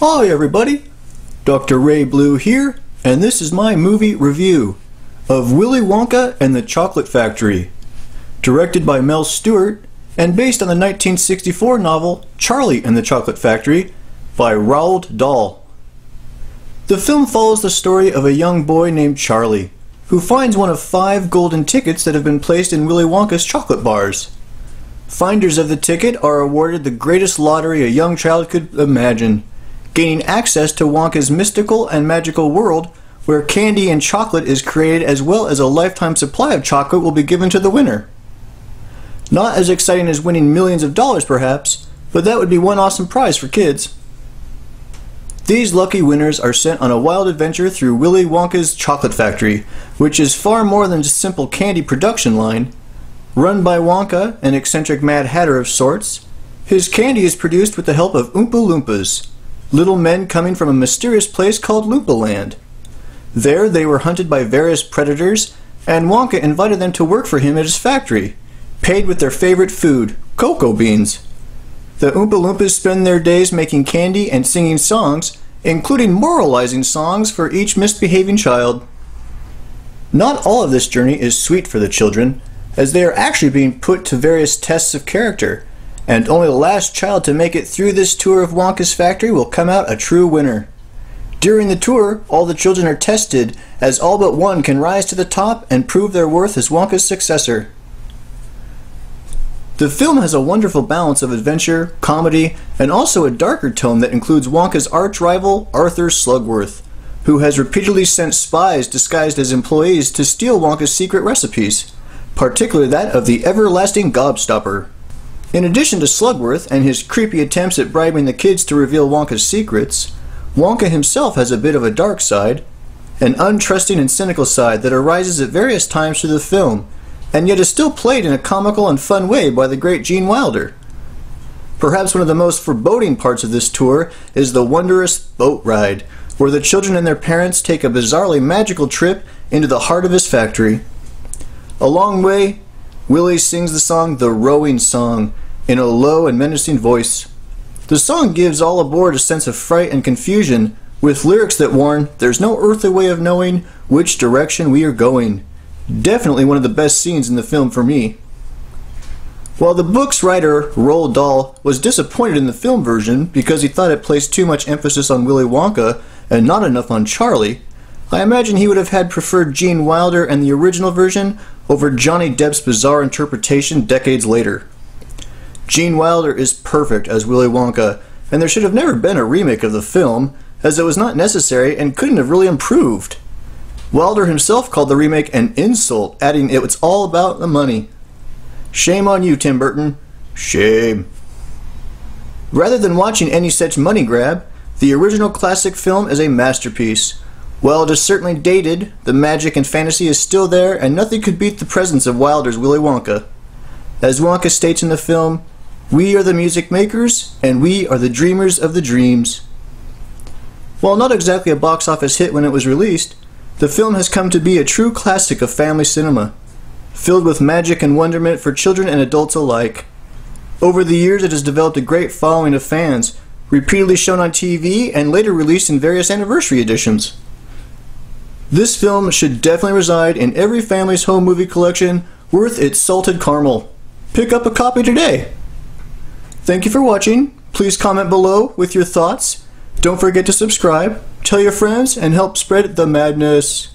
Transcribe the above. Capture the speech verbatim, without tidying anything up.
Hi everybody, Doctor Ray Blue here, and this is my movie review of Willy Wonka and the Chocolate Factory, directed by Mel Stuart and based on the nineteen sixty-four novel Charlie and the Chocolate Factory by Roald Dahl. The film follows the story of a young boy named Charlie, who finds one of five golden tickets that have been placed in Willy Wonka's chocolate bars. Finders of the ticket are awarded the greatest lottery a young child could imagine, gaining access to Wonka's mystical and magical world where candy and chocolate is created, as well as a lifetime supply of chocolate will be given to the winner. Not as exciting as winning millions of dollars perhaps, but that would be one awesome prize for kids. These lucky winners are sent on a wild adventure through Willy Wonka's Chocolate Factory, which is far more than just a simple candy production line. Run by Wonka, an eccentric Mad Hatter of sorts, his candy is produced with the help of Oompa Loompas, little men coming from a mysterious place called Loompa Land. There they were hunted by various predators, and Wonka invited them to work for him at his factory, paid with their favorite food, cocoa beans. The Oompa Loompas spend their days making candy and singing songs, including moralizing songs for each misbehaving child. Not all of this journey is sweet for the children, as they are actually being put to various tests of character, and only the last child to make it through this tour of Wonka's factory will come out a true winner. During the tour, all the children are tested, as all but one can rise to the top and prove their worth as Wonka's successor. The film has a wonderful balance of adventure, comedy, and also a darker tone that includes Wonka's arch-rival, Arthur Slugworth, who has repeatedly sent spies disguised as employees to steal Wonka's secret recipes, particularly that of the everlasting gobstopper. In addition to Slugworth and his creepy attempts at bribing the kids to reveal Wonka's secrets, Wonka himself has a bit of a dark side, an untrusting and cynical side that arises at various times through the film, and yet is still played in a comical and fun way by the great Gene Wilder. Perhaps one of the most foreboding parts of this tour is the wondrous boat ride, where the children and their parents take a bizarrely magical trip into the heart of his factory. Along the way, Willy sings the song The Rowing Song in a low and menacing voice. The song gives all aboard a sense of fright and confusion, with lyrics that warn, "There's no earthly way of knowing which direction we are going." Definitely one of the best scenes in the film for me. While the book's writer, Roald Dahl, was disappointed in the film version because he thought it placed too much emphasis on Willy Wonka and not enough on Charlie, I imagine he would have had preferred Gene Wilder and the original version over Johnny Depp's bizarre interpretation decades later. Gene Wilder is perfect as Willy Wonka, and there should have never been a remake of the film, as it was not necessary and couldn't have really improved. Wilder himself called the remake an insult, adding it was all about the money. Shame on you, Tim Burton. Shame. Rather than watching any such money grab, the original classic film is a masterpiece. While it is certainly dated, the magic and fantasy is still there, and nothing could beat the presence of Wilder's Willy Wonka. As Wonka states in the film, "We are the music makers, and we are the dreamers of the dreams." While not exactly a box office hit when it was released, the film has come to be a true classic of family cinema, filled with magic and wonderment for children and adults alike. Over the years it has developed a great following of fans, repeatedly shown on T V and later released in various anniversary editions. This film should definitely reside in every family's home movie collection, worth its salted caramel. Pick up a copy today! Thank you for watching. Please comment below with your thoughts. Don't forget to subscribe, tell your friends, and help spread the madness.